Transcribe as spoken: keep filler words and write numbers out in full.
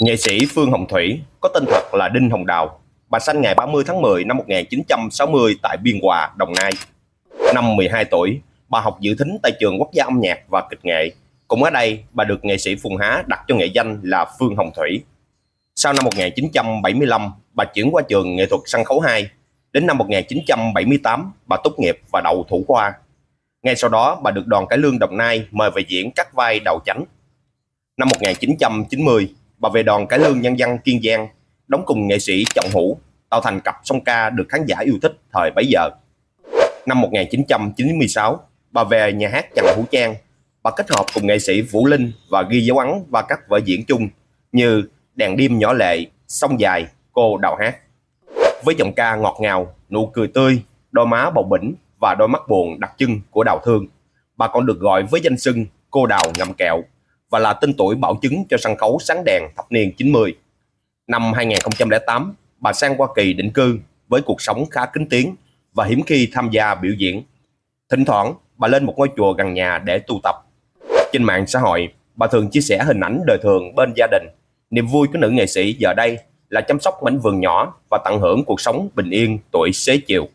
Nghệ sĩ Phương Hồng Thủy có tên thật là Đinh Hồng Đào. Bà sanh ngày ba mươi tháng mười năm một nghìn chín trăm sáu mươi tại Biên Hòa, Đồng Nai. Năm mười hai tuổi, bà học dự thính tại trường Quốc gia Âm nhạc và Kịch nghệ. Cũng ở đây, bà được nghệ sĩ Phùng Há đặt cho nghệ danh là Phương Hồng Thủy. Sau năm một nghìn chín trăm bảy mươi lăm, bà chuyển qua trường nghệ thuật sân khấu hai. Đến năm một nghìn chín trăm bảy mươi tám, bà tốt nghiệp và đậu thủ khoa. Ngay sau đó, bà được đoàn Cải Lương Đồng Nai mời về diễn các vai đầu chánh. Năm một nghìn chín trăm chín mươi, bà về đoàn Cải Lương Nhân dân Kiên Giang, đóng cùng nghệ sĩ Trọng Hữu, tạo thành cặp song ca được khán giả yêu thích thời bấy giờ. Năm một nghìn chín trăm chín mươi sáu, bà về nhà hát Trần Hữu Trang. Bà kết hợp cùng nghệ sĩ Vũ Linh và ghi dấu ấn và các vở diễn chung như Đèn Đêm Nhỏ Lệ, Sông Dài, Cô Đào Hát. Với giọng ca ngọt ngào, nụ cười tươi, đôi má bầu bĩnh và đôi mắt buồn đặc trưng của Đào Thương, bà còn được gọi với danh xưng Cô Đào Ngậm Kẹo và là tên tuổi bảo chứng cho sân khấu sáng đèn thập niên chín mươi. Năm hai nghìn không trăm lẻ tám, bà sang Hoa Kỳ định cư với cuộc sống khá kín tiếng và hiếm khi tham gia biểu diễn. Thỉnh thoảng, bà lên một ngôi chùa gần nhà để tu tập. Trên mạng xã hội, bà thường chia sẻ hình ảnh đời thường bên gia đình. Niềm vui của nữ nghệ sĩ giờ đây là chăm sóc mảnh vườn nhỏ và tận hưởng cuộc sống bình yên tuổi xế chiều.